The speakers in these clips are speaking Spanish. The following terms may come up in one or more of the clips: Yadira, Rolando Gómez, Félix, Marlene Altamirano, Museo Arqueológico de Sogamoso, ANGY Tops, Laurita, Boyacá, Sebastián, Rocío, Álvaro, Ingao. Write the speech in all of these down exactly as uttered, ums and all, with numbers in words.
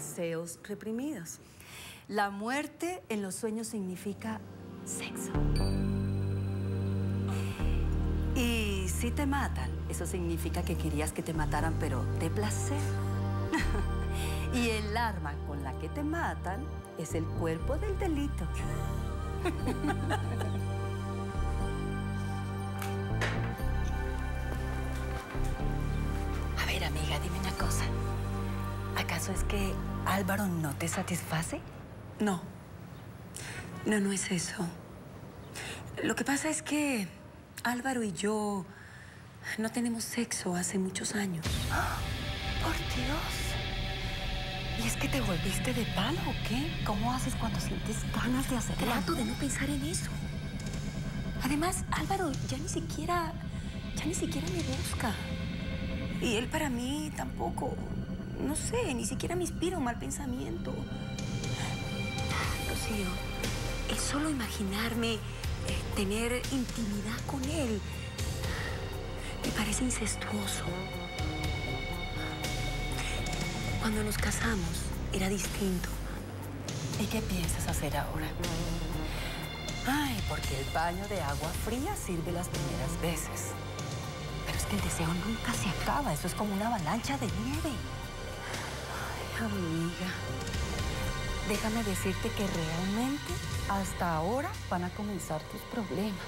deseos reprimidos. La muerte en los sueños significa sexo. Y si te matan, eso significa que querías que te mataran, pero de placer. Y el arma con la que te matan es el cuerpo del delito. A ver, amiga, dime una cosa. ¿Acaso es que Álvaro no te satisface? No. No, no es eso. Lo que pasa es que Álvaro y yo no tenemos sexo hace muchos años. ¡Oh! ¡Por Dios! ¿Y es que te volviste de palo o qué? ¿Cómo haces cuando sientes ganas de hacer algo? Trato de no pensar en eso. Además, Álvaro ya ni siquiera... ya ni siquiera me busca. Y él para mí tampoco. No sé, ni siquiera me inspira un mal pensamiento. Rocío, el solo imaginarme eh, tener intimidad con él me parece incestuoso. Cuando nos casamos, era distinto. ¿Y qué piensas hacer ahora? Ay, porque el baño de agua fría sirve las primeras veces. Pero es que el deseo nunca se acaba. Eso es como una avalancha de nieve. Ay, amiga. Déjame decirte que realmente, hasta ahora, van a comenzar tus problemas.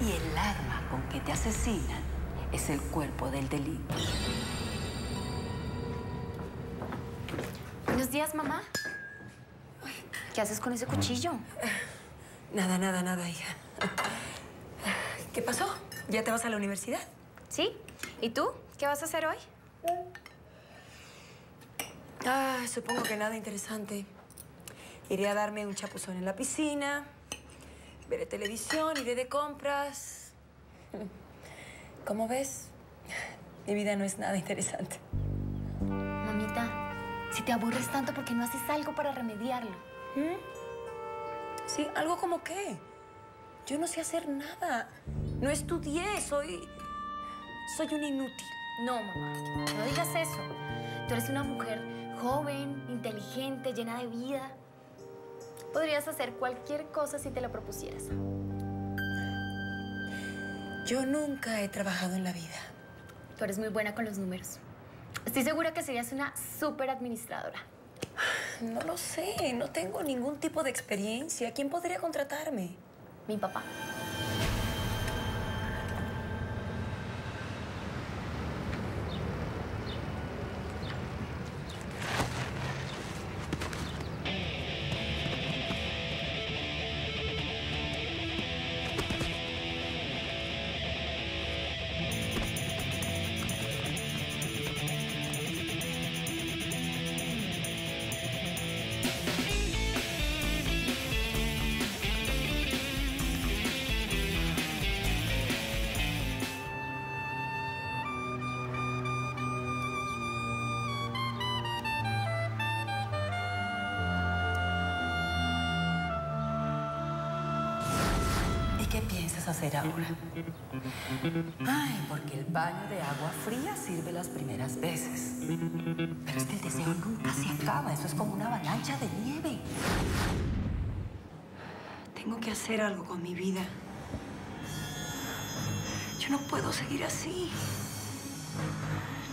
Y el arma con que te asesinan es el cuerpo del delito. Buenos días, mamá. ¿Qué haces con ese cuchillo? Nada, nada, nada, hija. ¿Qué pasó? ¿Ya te vas a la universidad? Sí. ¿Y tú? ¿Qué vas a hacer hoy? Ah, supongo que nada interesante. Iré a darme un chapuzón en la piscina, veré televisión, iré de compras. Como ves, mi vida no es nada interesante. Mamita, si te aburres tanto, ¿por qué no haces algo para remediarlo? ¿Mm? Sí, ¿algo como qué? Yo no sé hacer nada. No estudié, soy... soy una inútil. No, mamá, no digas eso. Tú eres una mujer joven, inteligente, llena de vida. Podrías hacer cualquier cosa si te la propusieras. Yo nunca he trabajado en la vida. Tú eres muy buena con los números. Estoy segura que serías una súper administradora. No lo sé. No tengo ningún tipo de experiencia. ¿Quién podría contratarme? Mi papá. Hacer ahora. Ay, porque el baño de agua fría sirve las primeras veces. Pero es que el deseo nunca se acaba. Eso es como una avalancha de nieve. Tengo que hacer algo con mi vida. Yo no puedo seguir así.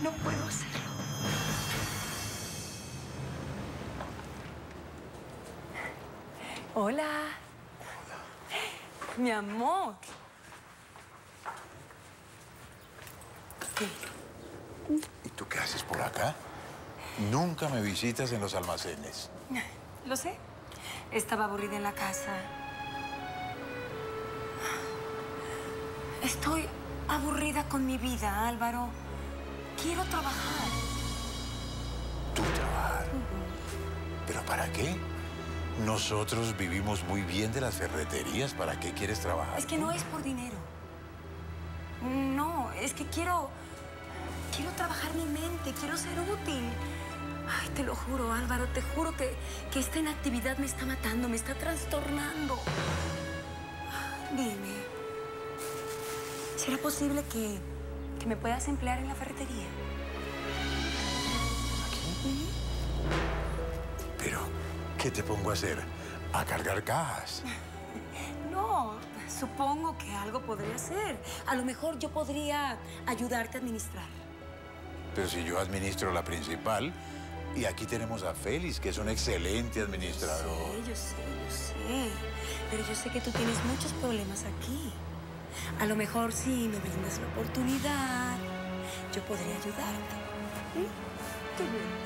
No puedo hacerlo. Hola. Mi amor. Sí. ¿Y tú qué haces por acá? Nunca me visitas en los almacenes. Lo sé. Estaba aburrida en la casa. Estoy aburrida con mi vida, Álvaro. Quiero trabajar. ¿Tú trabajar? Uh-huh. ¿Pero para qué? Nosotros vivimos muy bien de las ferreterías. ¿Para qué quieres trabajar? Es que no es por dinero. No, es que quiero... Quiero trabajar mi mente, quiero ser útil. Ay, te lo juro, Álvaro, te juro que, que esta inactividad me está matando, me está trastornando. Dime, ¿será posible que que me puedas emplear en la ferretería. ¿Aquí? Pero, ¿qué te pongo a hacer? ¿A cargar cajas? No, supongo que algo podría hacer. A lo mejor yo podría ayudarte a administrar. Pero si yo administro la principal, y aquí tenemos a Félix, que es un excelente administrador. Sí, yo sé, yo sé. Pero yo sé que tú tienes muchos problemas aquí. A lo mejor si me brindas la oportunidad, yo podría ayudarte. ¿Eh? Qué bueno.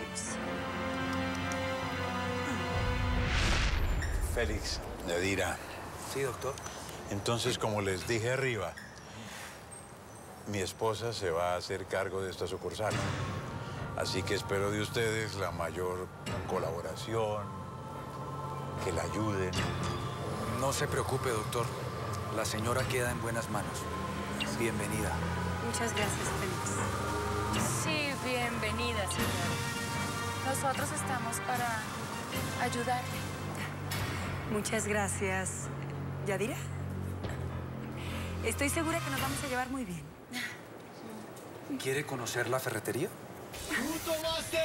Félix, Yadira. Sí, doctor. Entonces, como les dije arriba, mi esposa se va a hacer cargo de esta sucursal. Así que espero de ustedes la mayor colaboración, que la ayuden. No se preocupe, doctor. La señora queda en buenas manos. Bienvenida. Muchas gracias, Félix. Sí, bienvenida, señora. Nosotros estamos para ayudarle. Muchas gracias. ¿Yadira? Estoy segura que nos vamos a llevar muy bien. ¿Quiere conocer la ferretería? Tú tomaste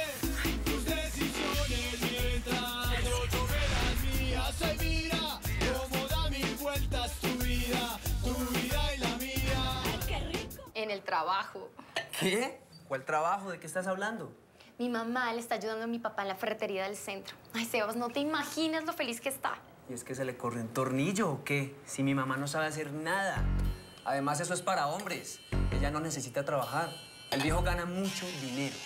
tus decisiones mientras yo tomé las mías. Ay, mira cómo da mil vueltas tu vida, tu vida y la mía. Ay, qué rico. En el trabajo. ¿Qué? ¿Cuál trabajo? ¿De qué estás hablando? Mi mamá le está ayudando a mi papá en la ferretería del centro. Ay, Sebas, no te imaginas lo feliz que está. ¿Y es que se le corrió un tornillo o qué? Si mi mamá no sabe hacer nada. Además, eso es para hombres. Ella no necesita trabajar. El viejo gana mucho dinero.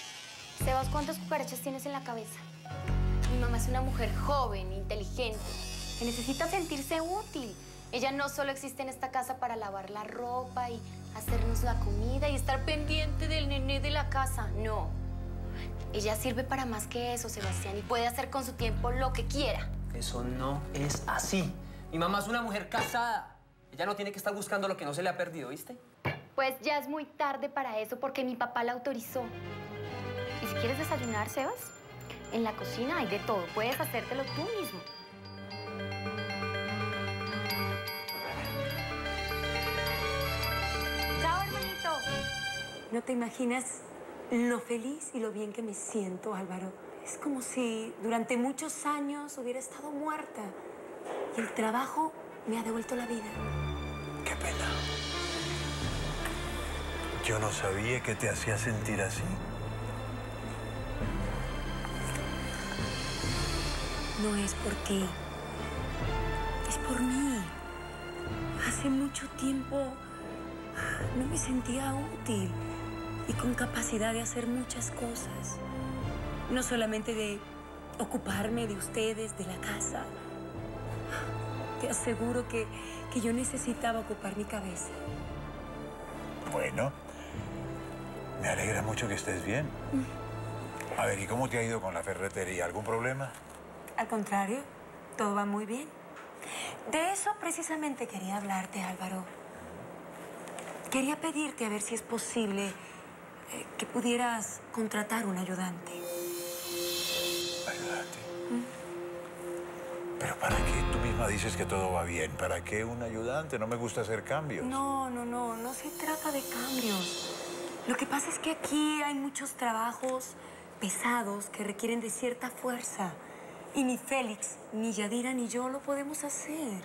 Sebas, ¿cuántas cucarachas tienes en la cabeza? Mi mamá es una mujer joven, inteligente, que necesita sentirse útil. Ella no solo existe en esta casa para lavar la ropa y hacernos la comida y estar pendiente del nené de la casa. No. Ella sirve para más que eso, Sebastián, y puede hacer con su tiempo lo que quiera. Eso no es así. Mi mamá es una mujer casada. Ella no tiene que estar buscando lo que no se le ha perdido, ¿viste? Pues ya es muy tarde para eso, porque mi papá la autorizó. Y si quieres desayunar, Sebas, en la cocina hay de todo. Puedes hacértelo tú mismo. ¡Chao, hermanito! No te imaginas lo feliz y lo bien que me siento, Álvaro. Es como si durante muchos años hubiera estado muerta. Y el trabajo me ha devuelto la vida. ¡Qué pena! Yo no sabía que te hacía sentir así. No es por ti. Es por mí. Hace mucho tiempo no me sentía útil y con capacidad de hacer muchas cosas. No solamente de ocuparme de ustedes, de la casa. Te aseguro que, que yo necesitaba ocupar mi cabeza. Bueno. Me alegra mucho que estés bien. A ver, ¿y cómo te ha ido con la ferretería? ¿Algún problema? Al contrario, todo va muy bien. De eso precisamente quería hablarte, Álvaro. Quería pedirte a ver si es posible eh, que pudieras contratar un ayudante. ¿Ayudante? ¿Mm? ¿Pero para qué? Tú misma dices que todo va bien. ¿Para qué un ayudante? No me gusta hacer cambios. No, no, no. No se trata de cambios. Lo que pasa es que aquí hay muchos trabajos pesados que requieren de cierta fuerza. Y ni Félix, ni Yadira, ni yo lo podemos hacer.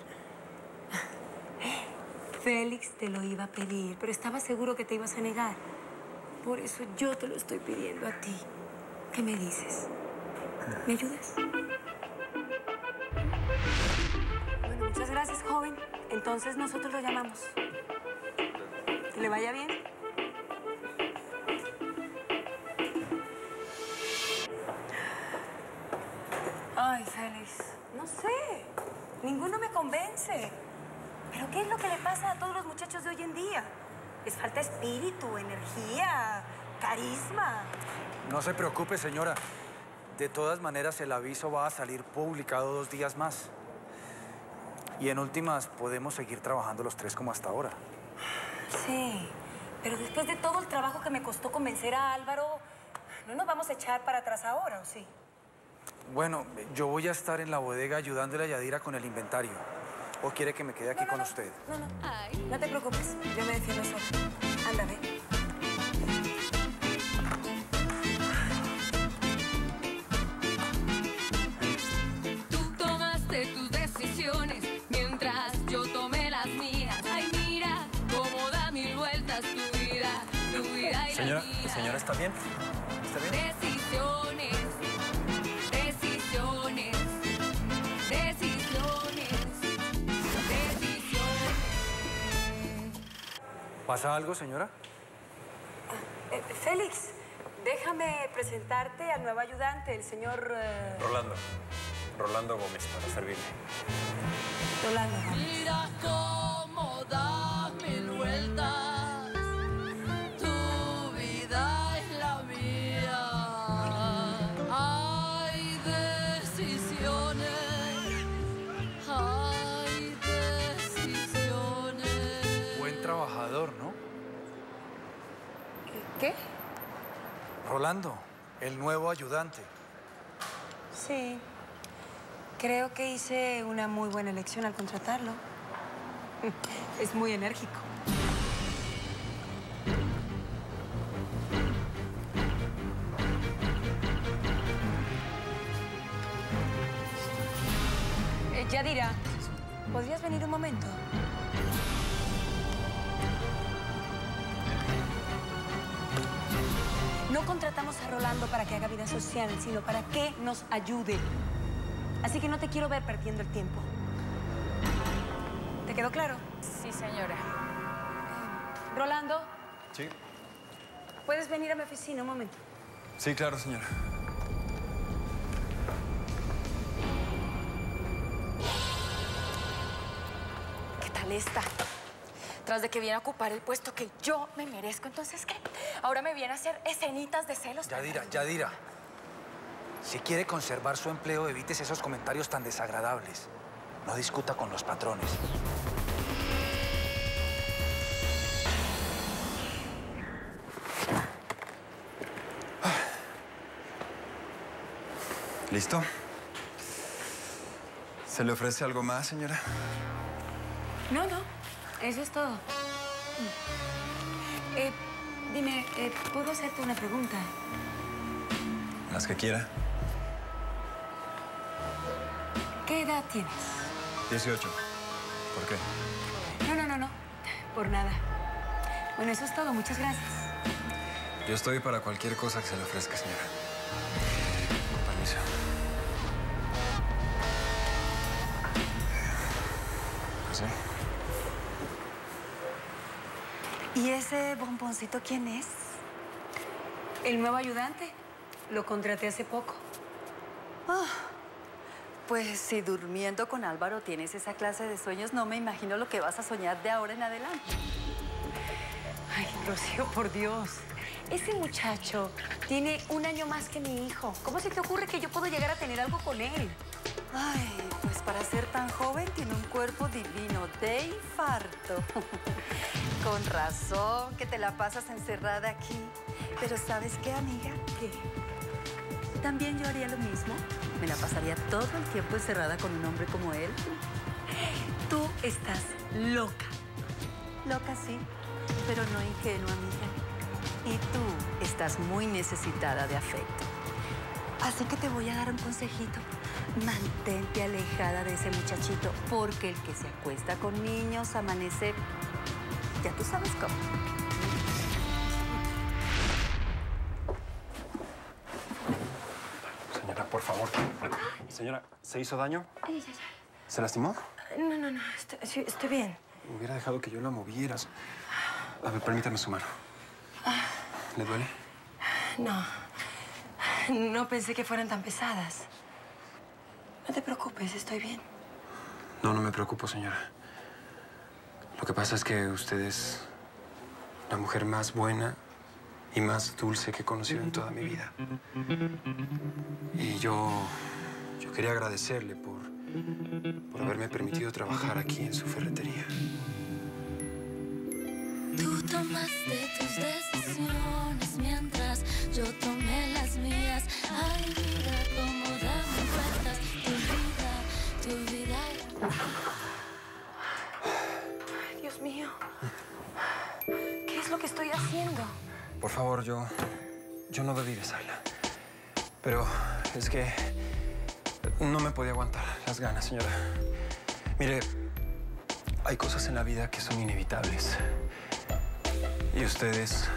Félix te lo iba a pedir, pero estaba seguro que te ibas a negar. Por eso yo te lo estoy pidiendo a ti. ¿Qué me dices? ¿Me ayudas? Bueno, muchas gracias, joven. Entonces nosotros lo llamamos. ¿Que le vaya bien? Ay, Félix, no sé, ninguno me convence. ¿Pero qué es lo que le pasa a todos los muchachos de hoy en día? Les falta espíritu, energía, carisma. No se preocupe, señora. De todas maneras, el aviso va a salir publicado dos días más. Y en últimas, podemos seguir trabajando los tres como hasta ahora. Sí, pero después de todo el trabajo que me costó convencer a Álvaro, ¿no nos vamos a echar para atrás ahora, o sí? Bueno, yo voy a estar en la bodega ayudándole a Yadira con el inventario. ¿O quiere que me quede aquí no, no, con no. usted? No, no. Ay. No te preocupes. Yo me defiendo sola. Ándale. ¿Está bien? ¿Está bien? Decisiones, decisiones, decisiones, decisiones. ¿Pasa algo, señora? Ah, eh, Félix, déjame presentarte al nuevo ayudante, el señor... Eh... Rolando. Rolando Gómez, para servirle. Rolando Gómez. Mira cómo da mil vueltas, tu vida es la mía. Hay decisiones, hay decisiones. Buen trabajador, ¿no? ¿Qué? Rolando, el nuevo ayudante. Sí. Creo que hice una muy buena elección al contratarlo. Es muy enérgico. Eh, Yadira, ¿podrías venir un momento? No contratamos a Rolando para que haga vida social, sino para que nos ayude. Así que no te quiero ver perdiendo el tiempo. ¿Te quedó claro? Sí, señora. Rolando. Sí. ¿Puedes venir a mi oficina un momento? Sí, claro, señora. ¿Qué tal esta? Tras de que viene a ocupar el puesto que yo me merezco, ¿entonces qué? Ahora me viene a hacer escenitas de celos. Yadira, Yadira. Si quiere conservar su empleo, evites esos comentarios tan desagradables. No discuta con los patrones. ¿Listo? ¿Se le ofrece algo más, señora? No, no. Eso es todo. Eh, dime, eh, ¿puedo hacerte una pregunta? Las que quiera. ¿Qué edad tienes? dieciocho. ¿Por qué? No, no, no, no. Por nada. Bueno, eso es todo. Muchas gracias. Yo estoy para cualquier cosa que se le ofrezca, señora. Con permiso. ¿Así? ¿Y ese bomboncito quién es? ¿El nuevo ayudante? Lo contraté hace poco. Oh. Pues si durmiendo con Álvaro tienes esa clase de sueños, no me imagino lo que vas a soñar de ahora en adelante. Ay, Rocío, por Dios. Ese muchacho tiene un año más que mi hijo. ¿Cómo se te ocurre que yo puedo llegar a tener algo con él? Ay, pues para ser tan joven tiene un cuerpo divino de infarto. Con razón que te la pasas encerrada aquí. Pero ¿sabes qué, amiga? ¿Qué? También yo haría lo mismo. Me la pasaría todo el tiempo encerrada con un hombre como él. Tú estás loca. Loca, sí, pero no ingenua, amiga. Y tú estás muy necesitada de afecto. Así que te voy a dar un consejito. Mantente alejada de ese muchachito, porque el que se acuesta con niños amanece... Ya tú sabes cómo. Por favor. Señora, ¿se hizo daño? Ay, ay, ay. ¿Se lastimó? No, no, no. Estoy, estoy bien. Me hubiera dejado que yo la moviera. A ver, permítame su mano. ¿Le duele? No. No pensé que fueran tan pesadas. No te preocupes, estoy bien. No, no me preocupo, señora. Lo que pasa es que usted es la mujer más buena y más dulce que he conocido en toda mi vida. Y yo... yo quería agradecerle por... por haberme permitido trabajar aquí en su ferretería. Tú tomaste tus decisiones mientras yo tomé las mías. Ay, vida, cómo dame vueltas. Tu vida, tu vida... Ay, Dios mío. ¿Qué es lo que estoy haciendo? Por favor, yo... yo no debí besarla. Pero es que... no me podía aguantar las ganas, señora. Mire, hay cosas en la vida que son inevitables. Y ustedes...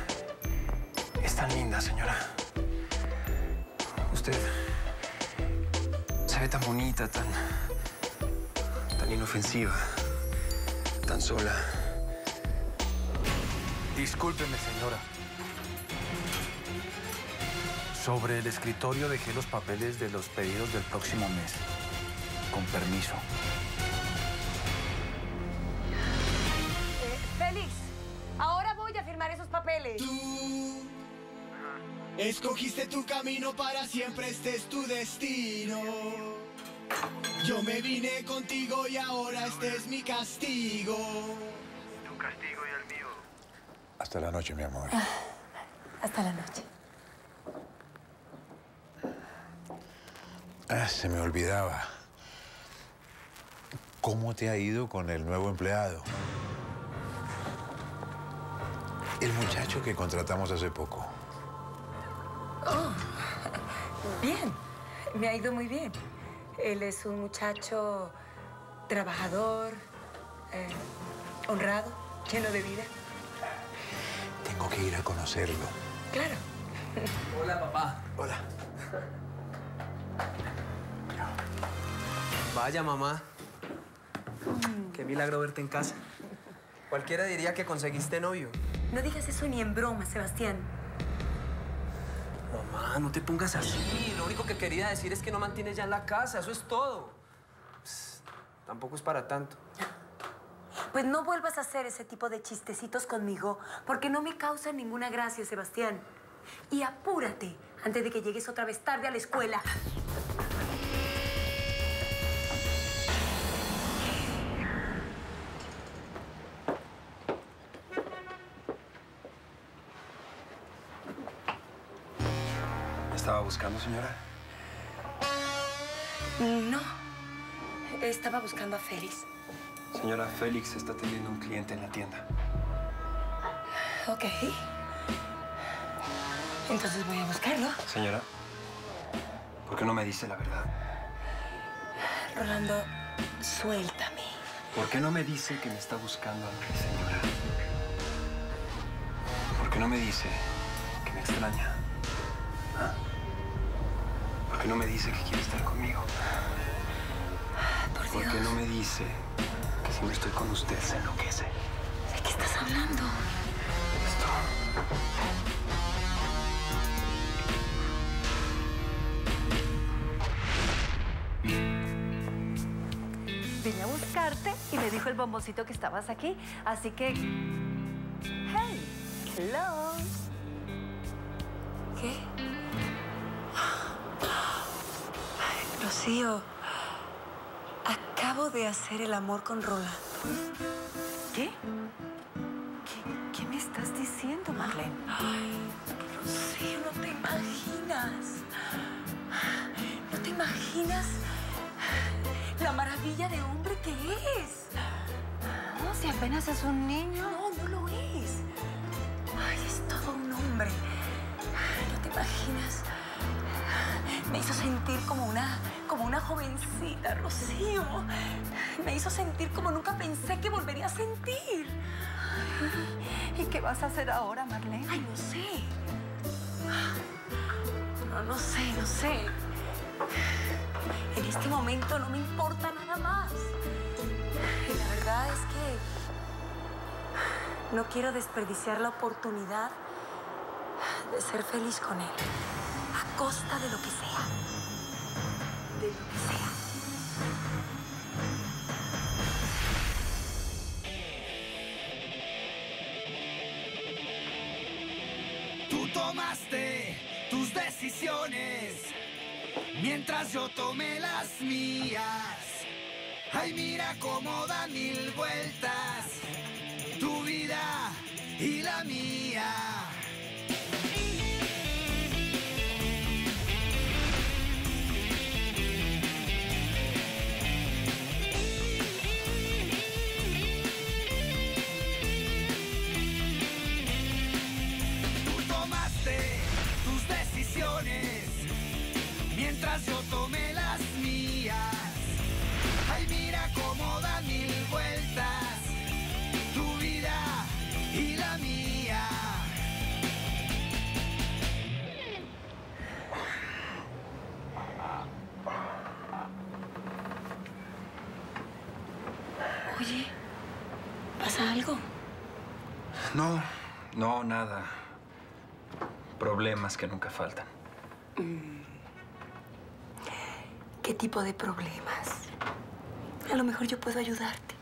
están tan linda, señora. Usted se ve tan bonita, tan... tan inofensiva, tan sola. Discúlpeme, señora. Sobre el escritorio dejé los papeles de los pedidos del próximo mes. Con permiso. Eh, Félix, ahora voy a firmar esos papeles. Tú escogiste tu camino, para siempre este es tu destino. Yo me vine contigo y ahora este es mi castigo. Tu castigo y el mío. Hasta la noche, mi amor. Ah, hasta la noche. Ah, se me olvidaba. ¿Cómo te ha ido con el nuevo empleado? El muchacho que contratamos hace poco. Oh, bien. Me ha ido muy bien. Él es un muchacho trabajador, eh, honrado, lleno de vida. Tengo que ir a conocerlo. Claro. Hola, papá. Hola. Vaya, mamá. Qué milagro verte en casa. Cualquiera diría que conseguiste novio. No digas eso ni en broma, Sebastián. Mamá, no te pongas así. Lo único que quería decir es que no mantienes ya en la casa. Eso es todo. Psst, tampoco es para tanto. Pues no vuelvas a hacer ese tipo de chistecitos conmigo, porque no me causa ninguna gracia, Sebastián. Y apúrate antes de que llegues otra vez tarde a la escuela. ¿Estaba buscando, señora? No. Estaba buscando a Félix. Señora, Félix está atendiendo a un cliente en la tienda. Ok. Entonces voy a buscarlo. Señora, ¿por qué no me dice la verdad? Rolando, suéltame. ¿Por qué no me dice que me está buscando a mí, señora? ¿Por qué no me dice que me extraña? ¿Ah? ¿Por qué no me dice que quiere estar conmigo? Por Dios. ¿Por qué no me dice que si no estoy con usted se enloquece? ¿De qué estás hablando? Esto. Vine a buscarte y me dijo el bomboncito que estabas aquí, así que... ¡Hey! ¡Hello! ¿Qué? Ay, Rocío, acabo de hacer el amor con Rolando. ¿Qué? ¿Qué, qué me estás diciendo, Marlene? Ay, Rocío, no te imaginas. No te imaginas la maravilla de hombre que es. No, si apenas es un niño. No, no lo es. Ay, es todo un hombre. ¿Te imaginas? Me hizo sentir como una, como una jovencita, Rocío. Me hizo sentir como nunca pensé que volvería a sentir. ¿Y qué vas a hacer ahora, Marlene? Ay, no sé. No, no sé, no sé. En este momento no me importa nada más. Y la verdad es que no quiero desperdiciar la oportunidad de ser feliz con él, a costa de lo que sea, de lo que sea. Tú tomaste tus decisiones, mientras yo tomé las mías. Ay, mira cómo da mil vueltas tu vida y la mía. Mientras yo tomé las mías. Ay, mira cómo da mil vueltas tu vida y la mía. Oye, ¿pasa algo? No, no, nada. Problemas que nunca faltan. ¿Qué tipo de problemas? A lo mejor yo puedo ayudarte.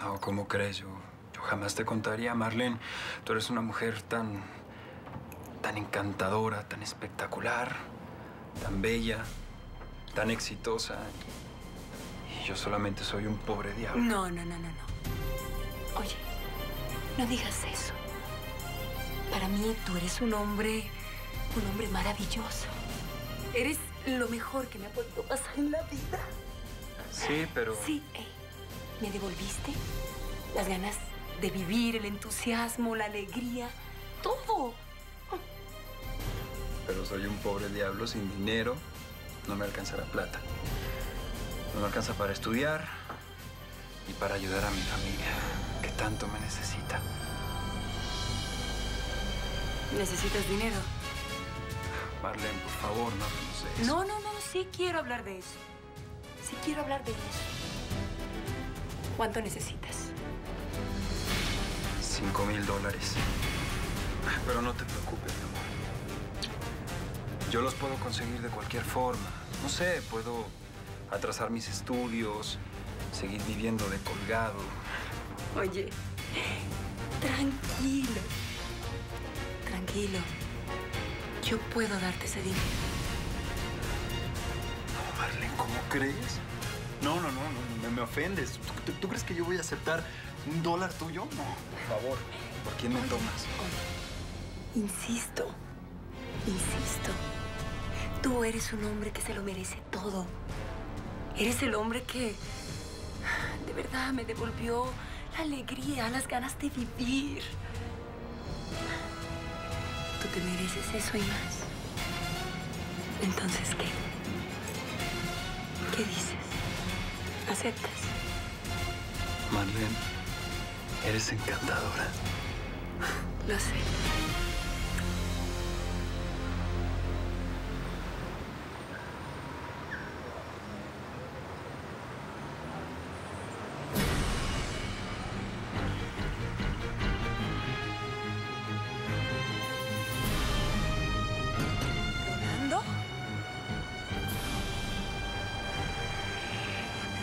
No, ¿cómo crees? Yo, yo jamás te contaría, Marlene. Tú eres una mujer tan... tan encantadora, tan espectacular, tan bella, tan exitosa. Y yo solamente soy un pobre diablo. No, no, no, no, no. Oye, no digas eso. Para mí tú eres un hombre... un hombre maravilloso. Eres lo mejor que me ha podido pasar en la vida. Sí, pero... Sí, hey, me devolviste las ganas de vivir, el entusiasmo, la alegría, todo. Pero soy un pobre diablo sin dinero. No me alcanza la plata. No me alcanza para estudiar y para ayudar a mi familia, que tanto me necesita. ¿Necesitas dinero? Marlene, por favor, no hablemos de eso. No, no, no, sí quiero hablar de eso. Sí quiero hablar de eso. ¿Cuánto necesitas? Cinco mil dólares. Pero no te preocupes, mi amor. Yo los puedo conseguir de cualquier forma. No sé, puedo atrasar mis estudios, seguir viviendo de colgado. Oye, tranquilo. Tranquilo. Yo puedo darte ese dinero. No, Marlene, ¿cómo crees? No, no, no, no me, me ofendes. ¿Tú, tú, ¿Tú crees que yo voy a aceptar un dólar tuyo? No, por favor. ¿Por quién me oye, tomas? Oye. Insisto, insisto. Tú eres un hombre que se lo merece todo. Eres el hombre que de verdad me devolvió la alegría, las ganas de vivir. Te mereces eso y más. Entonces, ¿qué? ¿Qué dices? ¿Aceptas? Marlene, eres encantadora. Lo sé.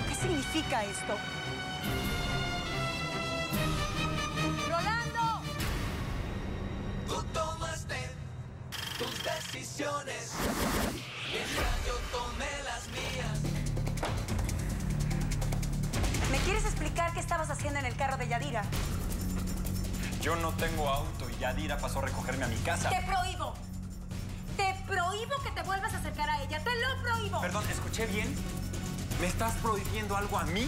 ¿Qué significa esto? ¡Rolando! Tú tomaste tus decisiones mientras yo tomé las mías. ¿Me quieres explicar qué estabas haciendo en el carro de Yadira? Yo no tengo auto y Yadira pasó a recogerme a mi casa. ¡Te prohíbo! ¡Te prohíbo que te vuelvas a acercar a ella! ¡Te lo prohíbo! Perdón, ¿escuché bien? ¿Me estás prohibiendo algo a mí?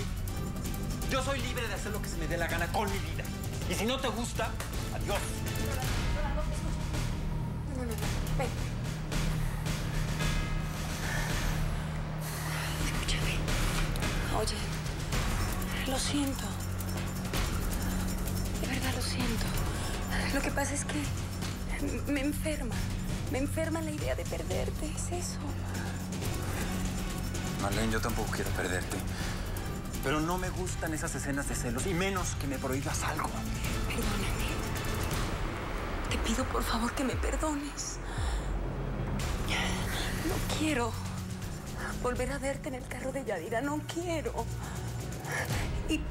Yo soy libre de hacer lo que se me dé la gana con mi vida. Y si no te gusta, adiós. No, no, no. Ven. Escúchame. Oye, lo siento. De verdad lo siento. Lo que pasa es que me enferma. Me enferma la idea de perderte. Es eso. Marlene, yo tampoco quiero perderte. Pero no me gustan esas escenas de celos, y menos que me prohíbas algo. Perdóname. Te pido, por favor, que me perdones. No quiero volver a verte en el carro de Yadira. No quiero. Y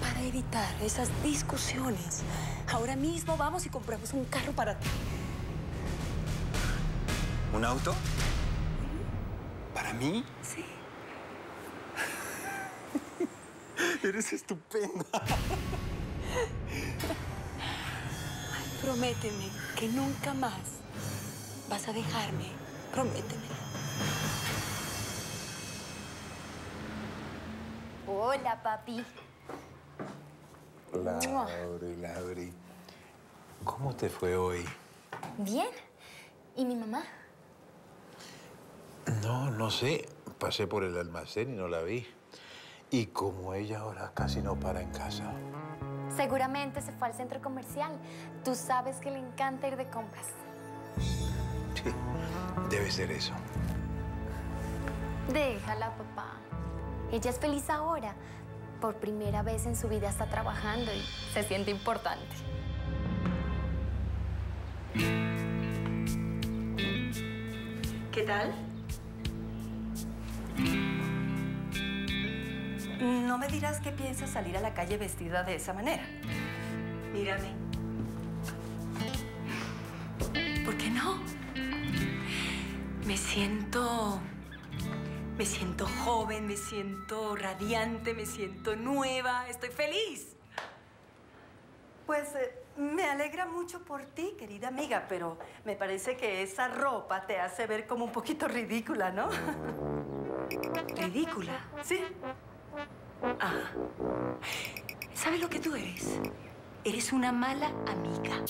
para evitar esas discusiones, ahora mismo vamos y compramos un carro para ti. ¿Un auto? ¿Para mí? Sí. Eres estupenda. Ay, prométeme que nunca más vas a dejarme. Prométeme. Hola, papi. Hola, Lauri, Lauri. ¿Cómo te fue hoy? Bien. ¿Y mi mamá? No, no sé. Pasé por el almacén y no la vi. Y como ella ahora casi no para en casa. Seguramente se fue al centro comercial. Tú sabes que le encanta ir de compras. Sí, debe ser eso. Déjala, papá. Ella es feliz ahora. por primera vez en su vida está trabajando y se siente importante. ¿Qué tal? No me dirás que piensas salir a la calle vestida de esa manera. Mírame. ¿Por qué no? Me siento... Me siento joven, me siento radiante, me siento nueva. Estoy feliz. Pues eh, me alegra mucho por ti, querida amiga, pero me parece que esa ropa te hace ver como un poquito ridícula, ¿no? ¿Ridícula? Sí. Ah. ¿Sabes lo que tú eres? Eres una mala amiga.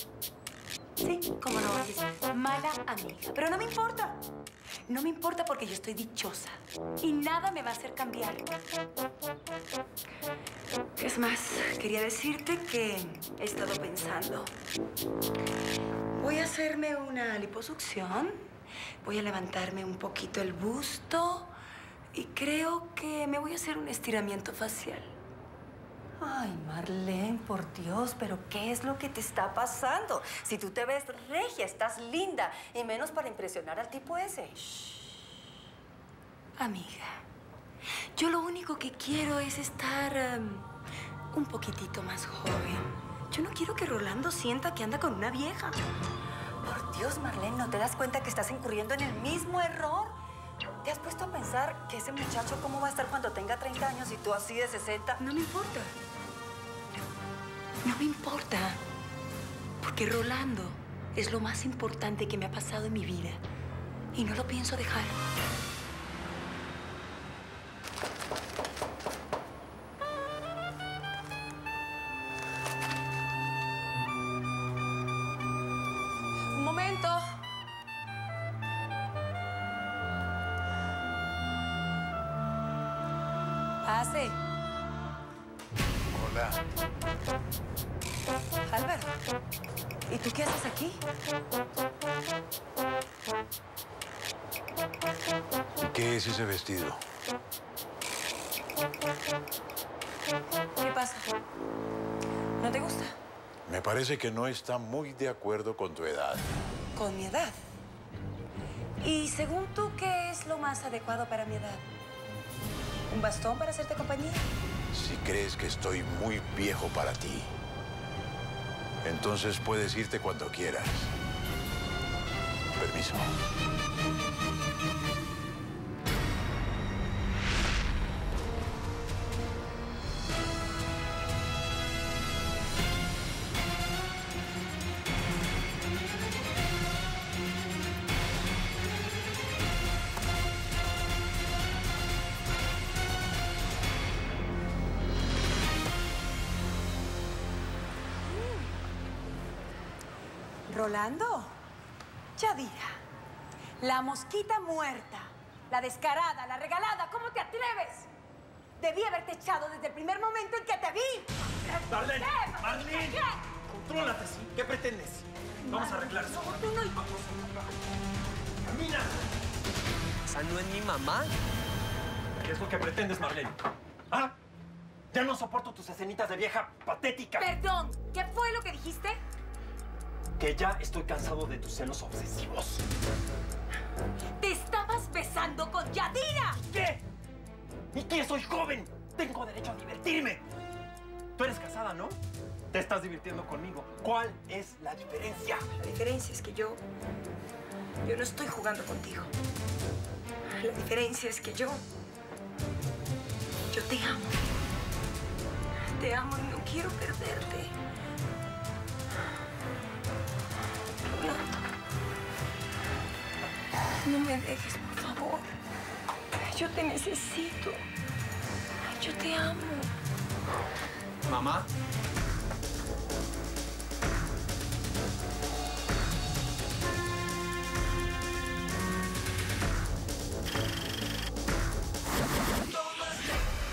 Sí, como lo oyes, mala amiga. Pero no me importa. No me importa porque yo estoy dichosa y nada me va a hacer cambiar. Es más, quería decirte que he estado pensando. Voy a hacerme una liposucción, voy a levantarme un poquito el busto y creo que me voy a hacer un estiramiento facial. Ay, Marlene, por Dios, ¿pero qué es lo que te está pasando? Si tú te ves regia, estás linda, y menos para impresionar al tipo ese. Shh. Amiga, yo lo único que quiero es estar um, un poquitito más joven. Yo no quiero que Rolando sienta que anda con una vieja. Por Dios, Marlene, ¿no te das cuenta que estás incurriendo en el mismo error? ¿Te has puesto a pensar que ese muchacho cómo va a estar cuando tenga treinta años y tú así de sesenta? No me importa. No me importa. Porque Rolando es lo más importante que me ha pasado en mi vida. Y no lo pienso dejar. Un momento. Pase. Hola. Álvaro, ¿y tú qué haces aquí? ¿Qué es ese vestido? ¿Qué pasa? ¿No te gusta? Me parece que no está muy de acuerdo con tu edad. ¿Con mi edad? ¿Y según tú qué es lo más adecuado para mi edad? ¿Un bastón para hacerte compañía? Si crees que estoy muy viejo para ti, entonces puedes irte cuando quieras. Permiso. Rolando, Yadira, la mosquita muerta, la descarada, la regalada, ¿cómo te atreves? Debí haberte echado desde el primer momento en que te vi. Marlene, Marlene, contrólate, ¿sí? ¿Qué pretendes? Vamos a arreglar eso. No, no, no. Camina. ¿Esa no es mi mamá? ¿Qué es lo que pretendes, Marlene? ¿Ah? Ya no soporto tus escenitas de vieja patética. Perdón, ¿qué fue lo que dijiste? Que ya estoy cansado de tus celos obsesivos. ¡Te estabas besando con Yadira! ¿Qué? ¿Y qué? Soy joven. Tengo derecho a divertirme. Tú eres casada, ¿no? Te estás divirtiendo conmigo. ¿Cuál es la diferencia? La diferencia es que yo... Yo no estoy jugando contigo. La diferencia es que yo... Yo te amo. Te amo y no quiero perderte. No me dejes, por favor. Yo te necesito. Yo te amo. ¿Mamá? Tómate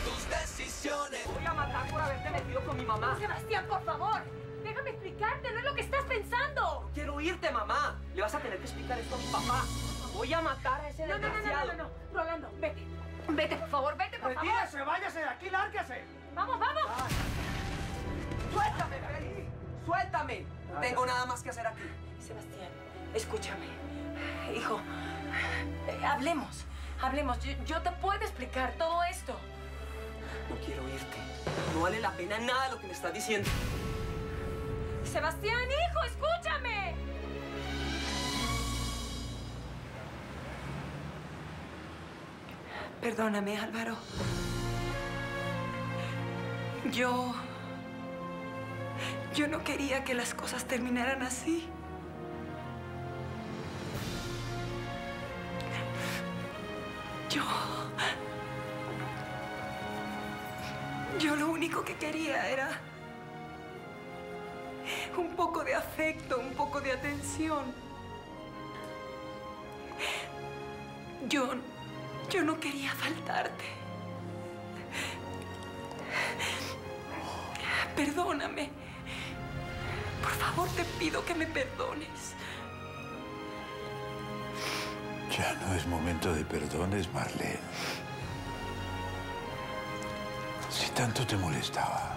tus decisiones. Voy a matar por haberte metido con mi mamá. Sebastián, por favor. Déjame explicarte. No es lo que estás pensando. No quiero irte, mamá. Le vas a tener que explicar esto a mi papá. Voy a matar a ese desgraciado. No, no, no, no, no, no, Rolando, vete. Vete, por favor, vete, por favor. Retírese, váyase de aquí, lárguese. ¡Vamos, vamos! Ah. ¡Suéltame, Félix! ¡Suéltame! No tengo nada más que hacer aquí. Sebastián, escúchame. Hijo, eh, hablemos. Hablemos. Yo, yo te puedo explicar todo esto. No quiero irte. No vale la pena nada lo que me estás diciendo. Sebastián, hijo, escúchame. Perdóname, Álvaro. Yo... Yo no quería que las cosas terminaran así. Yo... Yo lo único que quería era... un poco de afecto, un poco de atención. Yo... Yo no quería faltarte. Perdóname. Por favor, te pido que me perdones. Ya no es momento de perdones, Marlene. Si tanto te molestaba,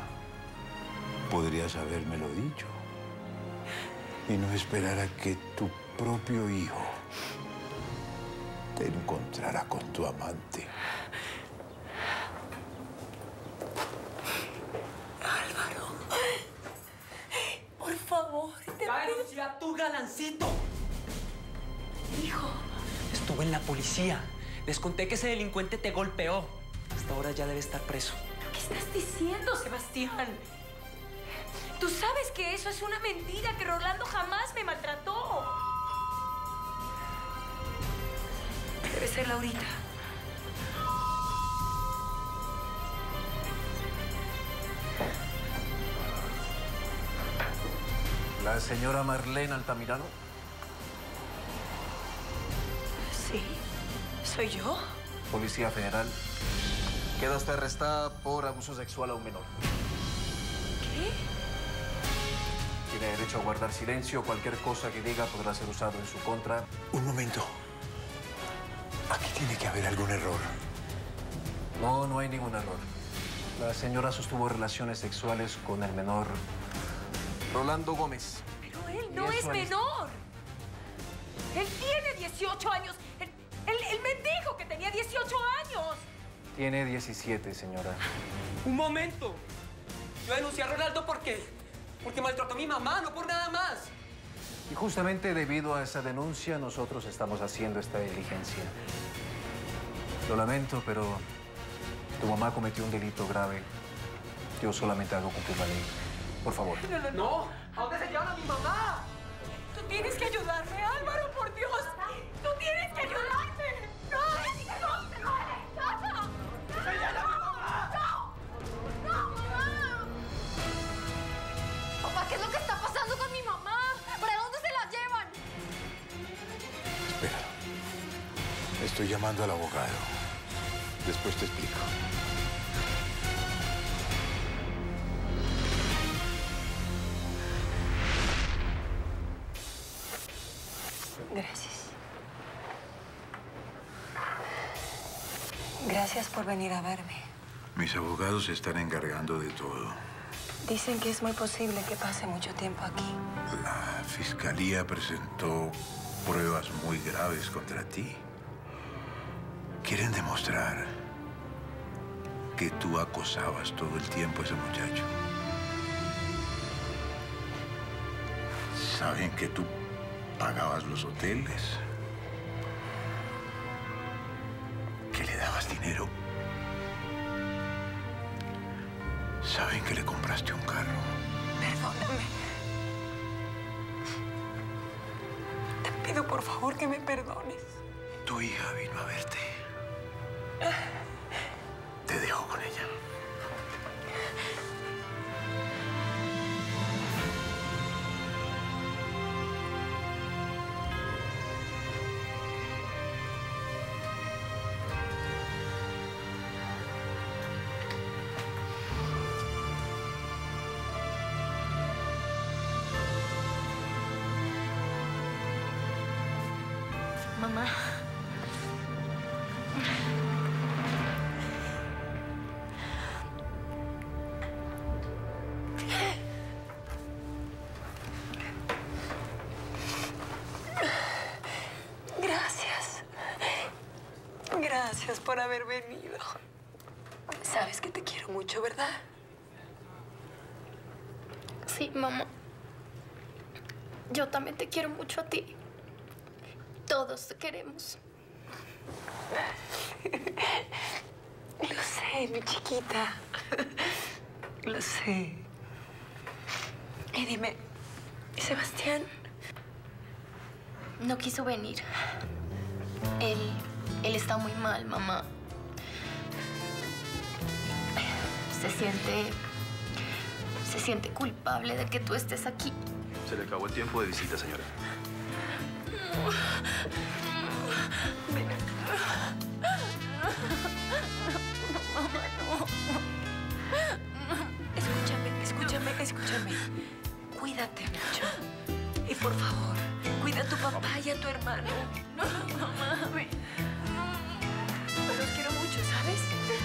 podrías habérmelo dicho. Y no esperar a que tu propio hijo te encontrara con tu amante. ¡Ya tú, galancito! Hijo. Estuve en la policía. Les conté que ese delincuente te golpeó. Hasta ahora ya debe estar preso. ¿Pero qué estás diciendo, Sebastián? Tú sabes que eso es una mentira, que Rolando jamás me maltrató. Debe ser Laurita. ¿La señora Marlene Altamirano? Sí, soy yo. Policía Federal, queda usted arrestada por abuso sexual a un menor. ¿Qué? Tiene derecho a guardar silencio. Cualquier cosa que diga podrá ser usado en su contra. Un momento. Aquí tiene que haber algún error. No, no hay ningún error. La señora sostuvo relaciones sexuales con el menor... Rolando Gómez. Pero él no es menor. Él tiene dieciocho años. Él, él, él me dijo que tenía dieciocho años. Tiene diecisiete, señora. Un momento. Yo denuncié a Rolando porque, porque maltrató a mi mamá, no por nada más. Y justamente debido a esa denuncia, nosotros estamos haciendo esta diligencia. Lo lamento, pero tu mamá cometió un delito grave. Yo solamente hago cumplir la ley. Por favor. No, no, no. ¿A dónde se llevan a mi mamá? Tú tienes que ayudarme, Álvaro, por Dios. Tú tienes que ayudarme. No, no, no, no, no. ¡Se llevan a mi mamá! No, no, mamá. Papá, ¿qué es lo que está pasando con mi mamá? ¿Para dónde se la llevan? Espera. Estoy llamando al abogado. Después te explico. Gracias. Gracias por venir a verme. Mis abogados se están encargando de todo. Dicen que es muy posible que pase mucho tiempo aquí. La fiscalía presentó pruebas muy graves contra ti. Quieren demostrar que tú acosabas todo el tiempo a ese muchacho. Saben que tú... pagabas los hoteles, que le dabas dinero. Saben que le compraste un carro. Perdóname. Te pido por favor que me perdones. Tu hija vino a verte. Te dejo con ella. Mamá. Gracias por haber venido. Sabes que te quiero mucho, ¿verdad? Sí, mamá. Yo también te quiero mucho a ti. Todos te queremos. Lo sé, mi chiquita. Lo sé. Y dime, ¿Sebastián? No quiso venir. Él... Él está muy mal, mamá. Se siente... Se siente culpable de que tú estés aquí. Se le acabó el tiempo de visita, señora. No.